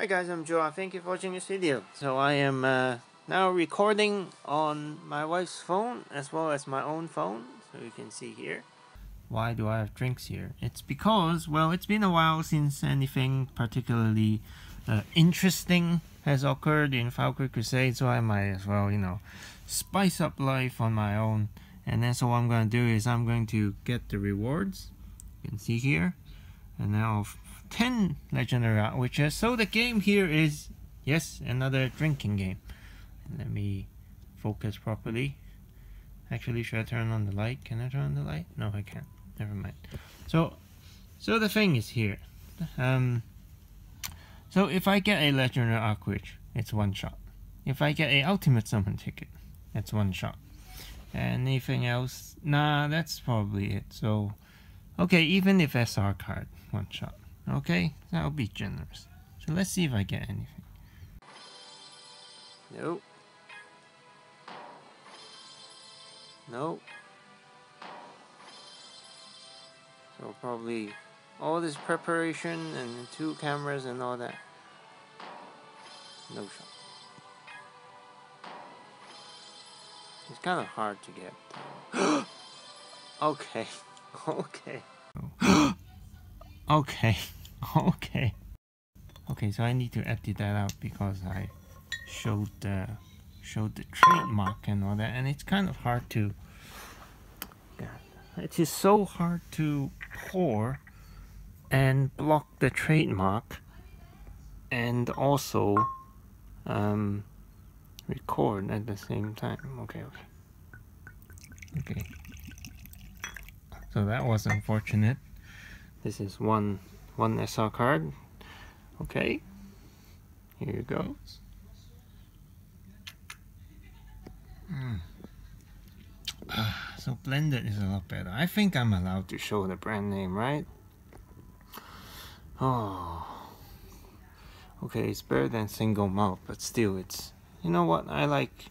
Hi guys, I'm Joa. Thank you for watching this video. So I am now recording on my wife's phone as well as my own phone, so you can see here. Why do I have drinks here? It's because, well, it's been a while since anything particularly interesting has occurred in Valkyrie Crusade, so I might as well, you know, spice up life on my own. And then so what I'm going to do is I'm going to get the rewards, you can see here, and now 10 legendary witches. So the game here is, yes, another drinking game. Let me focus properly. Actually, should I turn on the light? Can I turn on the light? No, I can't. Never mind. So the thing is here. So if I get a legendary arc witch, it's one shot. If I get a ultimate summon ticket, it's one shot. Anything else? Nah, that's probably it. So, okay, even if SR card, one shot. Okay, that'll be generous. So let's see if I get anything. Nope. Nope. So probably all this preparation and 2 cameras and all that. No shot. It's kind of hard to get. Okay. Okay. Okay. Okay. Okay, so I need to edit that out because I showed the trademark and all that, and it's kind of hard to. God, it is so hard to pour and block the trademark, and also record at the same time. Okay. Okay. Okay. So that was unfortunate. This is one SR card. Okay, here it goes. So blended is a lot better. I think I'm allowed to show the brand name, right? Oh, okay, it's better than single malt, but still, it's, you know what, I like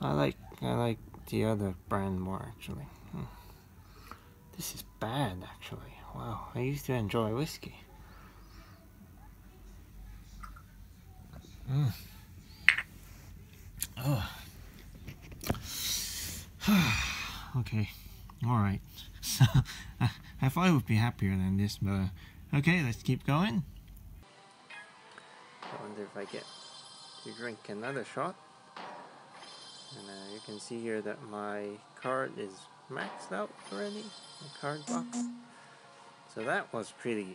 the other brand more actually. This is bad actually. Wow, I used to enjoy whiskey. Oh. Okay, alright. So, I thought I would be happier than this, but okay, let's keep going. I wonder if I get to drink another shot. And you can see here that my card is maxed out already, the card box. So that was pretty.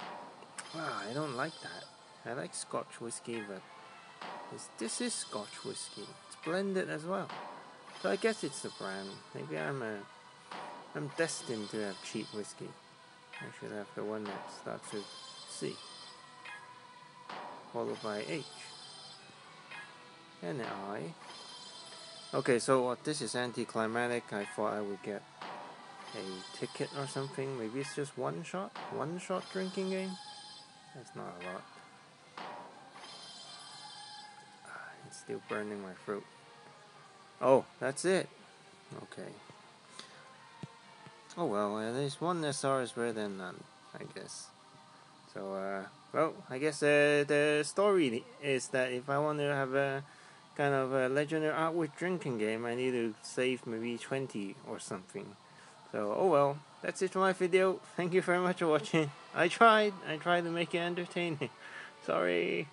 Wow, I don't like that. I like Scotch whiskey, but this is Scotch whiskey. It's blended as well. So I guess it's the brand. Maybe I'm destined to have cheap whiskey. I should have the one that starts with C, followed by H, and an I. Okay, so this is anticlimactic. I thought I would get a ticket or something. Maybe it's just one shot drinking game. That's not a lot. It's still burning my throat. Oh, that's it. Okay. Oh well, at least one SR is better than none, I guess. So well, I guess the story is that if I want to have a kind of a legendary artwork drinking game, I need to save maybe 20 or something. So, oh well, that's it for my video. Thank you very much for watching. I tried to make it entertaining. Sorry.